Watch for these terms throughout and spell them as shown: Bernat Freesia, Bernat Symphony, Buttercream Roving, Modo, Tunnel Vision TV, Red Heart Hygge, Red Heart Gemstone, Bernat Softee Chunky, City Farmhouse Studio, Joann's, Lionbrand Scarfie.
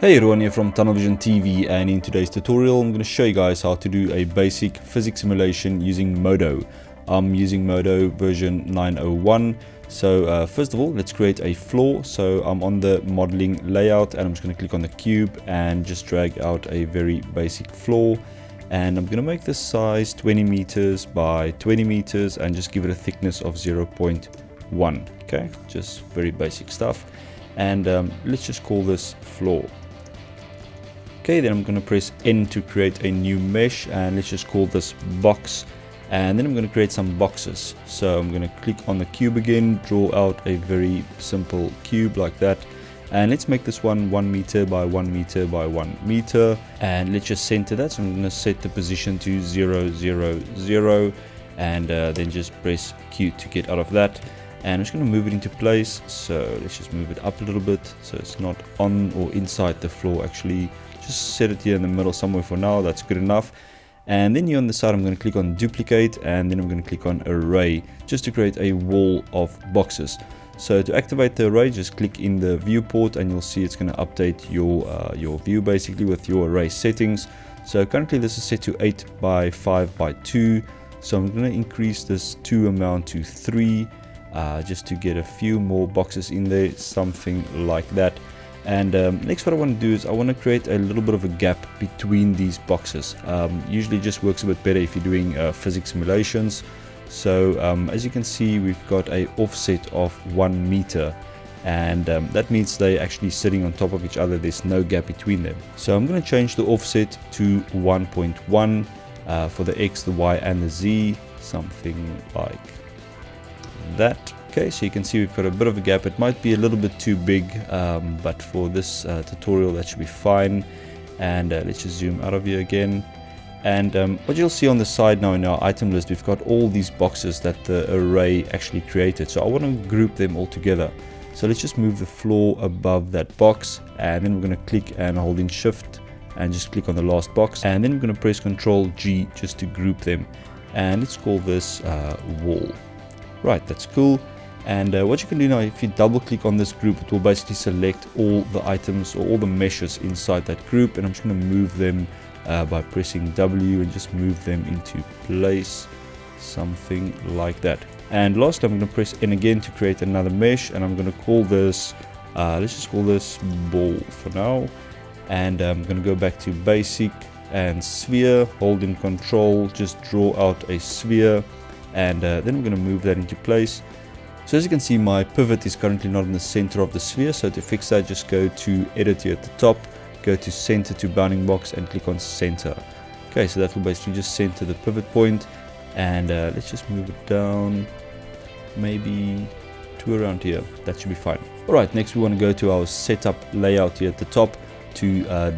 Hey everyone, here from Tunnel Vision TV, and in today's tutorial I'm going to show you guys how to do a basic physics simulation using Modo. I'm using Modo version 9.01. So first of all, let's create a floor. So I'm on the modeling layout and I'm just going to click on the cube and just drag out a very basic floor. And I'm going to make the size 20 meters by 20 meters and just give it a thickness of 0.1. Okay, just very basic stuff. And let's just call this floor. Okay, then I'm going to press N to create a new mesh, and let's just call this box. And then I'm going to create some boxes. So I'm going to click on the cube again, draw out a very simple cube like that. And let's make this one 1 meter by 1 meter by 1 meter. And let's just center that. So I'm going to set the position to 0, 0, 0. And then just press Q to get out of that. And I'm just going to move it into place. So let's just move it up a little bit so it's not on or inside the floor actually. Just set it here in the middle somewhere for now. That's good enough. And then here on the side I'm going to click on duplicate, and then I'm going to click on array just to create a wall of boxes. So to activate the array, just click in the viewport and you'll see it's going to update your view basically with your array settings. So currently this is set to 8 by 5 by 2, so I'm going to increase this 2 amount to 3 just to get a few more boxes in there, something like that. And next what I want to do is I want to create a little bit of a gap between these boxes. Usually just works a bit better if you're doing physics simulations. So as you can see, we've got a offset of 1 meter, and that means they're actually sitting on top of each other. There's no gap between them. So I'm going to change the offset to 1.1 for the X, the Y and the Z, something like that. Okay, so you can see we've got a bit of a gap. It might be a little bit too big, but for this tutorial that should be fine. And let's just zoom out of here again. And what you'll see on the side now in our item list, we've got all these boxes that the array actually created. So I want to group them all together. So let's just move the floor above that box, and then we're going to click and hold in shift and just click on the last box, and then we're going to press Control G just to group them. And let's call this wall. Right, that's cool. And what you can do now, if you double click on this group, it will basically select all the items or all the meshes inside that group. And I'm just going to move them by pressing W and just move them into place, something like that. And lastly, I'm going to press N again to create another mesh, and I'm going to call this let's just call this ball for now. And I'm going to go back to basic and sphere, holding Control, just draw out a sphere, and then I'm going to move that into place. So as you can see, my pivot is currently not in the center of the sphere. So to fix that, just go to edit here at the top, go to center to bounding box and click on center. Okay, so that will basically just center the pivot point. And let's just move it down maybe to around here. That should be fine. All right, next we want to go to our setup layout here at the top to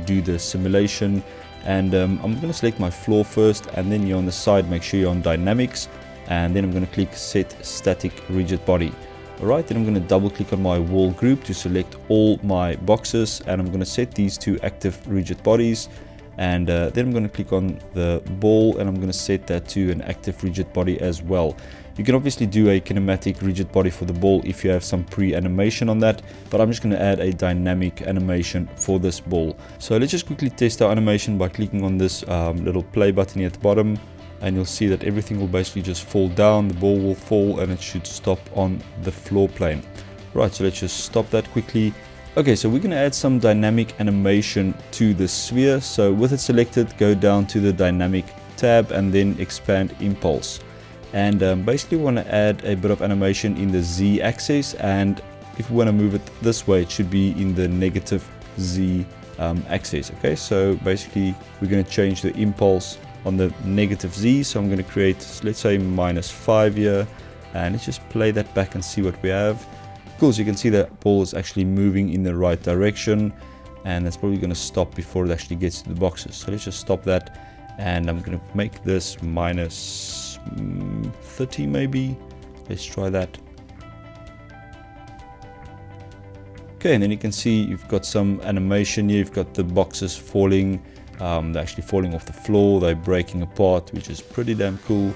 do the simulation. And I'm going to select my floor first, and then you're on the side, make sure you're on dynamics. And then I'm going to click set static rigid body. Alright, then I'm going to double click on my wall group to select all my boxes, and I'm going to set these to active rigid bodies. And then I'm going to click on the ball, and I'm going to set that to an active rigid body as well. You can obviously do a kinematic rigid body for the ball if you have some pre-animation on that, but I'm just going to add a dynamic animation for this ball. So let's just quickly test our animation by clicking on this little play button here at the bottom. And you'll see that everything will basically just fall down, the ball will fall, and it should stop on the floor plane. Right, so let's just stop that quickly. Okay, so we're going to add some dynamic animation to the sphere. So with it selected, go down to the dynamic tab and then expand impulse. And basically we want to add a bit of animation in the Z axis, and if we want to move it this way, it should be in the negative Z axis. Okay, so basically we're going to change the impulse on the negative Z. So I'm going to create, let's say, -5 here, and let's just play that back and see what we have. Cool, so you can see that ball is actually moving in the right direction, and that's probably going to stop before it actually gets to the boxes. So let's just stop that, and I'm going to make this -30 maybe. Let's try that. Okay, and then you can see you've got some animation here. You've got the boxes falling. They're actually falling off the floor, they're breaking apart, which is pretty damn cool.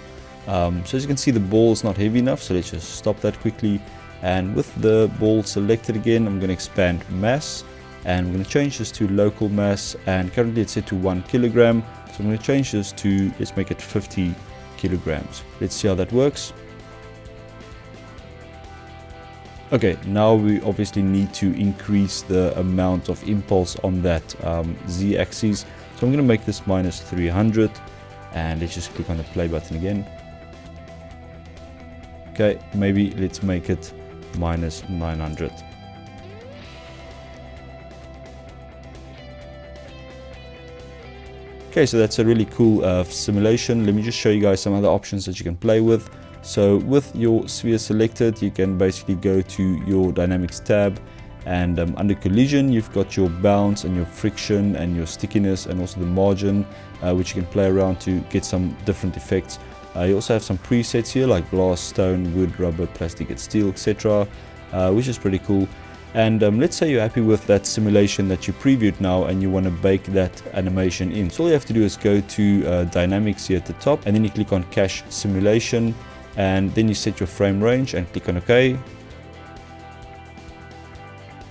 So as you can see, the ball is not heavy enough, so let's just stop that quickly. And with the ball selected again, I'm going to expand mass, and we're going to change this to local mass, and currently it's set to 1 kilogram, so I'm going to change this to, let's make it 50 kilograms. Let's see how that works. Okay, now we obviously need to increase the amount of impulse on that z-axis, so I'm going to make this minus 300, and let's just click on the play button again. Okay, maybe let's make it minus 900. Okay, so that's a really cool simulation. Let me just show you guys some other options that you can play with. So with your sphere selected, you can basically go to your dynamics tab, and under collision you've got your bounce and your friction and your stickiness, and also the margin, which you can play around to get some different effects. You also have some presets here like glass, stone, wood, rubber, plastic and steel, etc., which is pretty cool. And let's say you're happy with that simulation that you previewed now, and you want to bake that animation in. So all you have to do is go to dynamics here at the top, and then you click on cache simulation, and then you set your frame range and click on OK,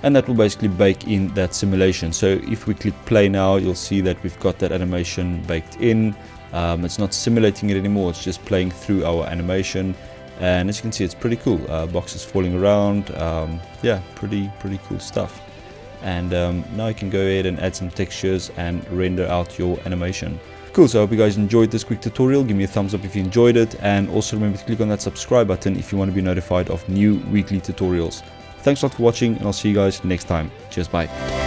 and that will basically bake in that simulation. So if we click play now, you'll see that we've got that animation baked in. It's not simulating it anymore, it's just playing through our animation, and as you can see, it's pretty cool. Boxes falling around, yeah, pretty cool stuff. And now you can go ahead and add some textures and render out your animation. Cool, so I hope you guys enjoyed this quick tutorial. Give me a thumbs up if you enjoyed it, and also remember to click on that subscribe button if you want to be notified of new weekly tutorials. Thanks a lot for watching, and I'll see you guys next time. Cheers, bye.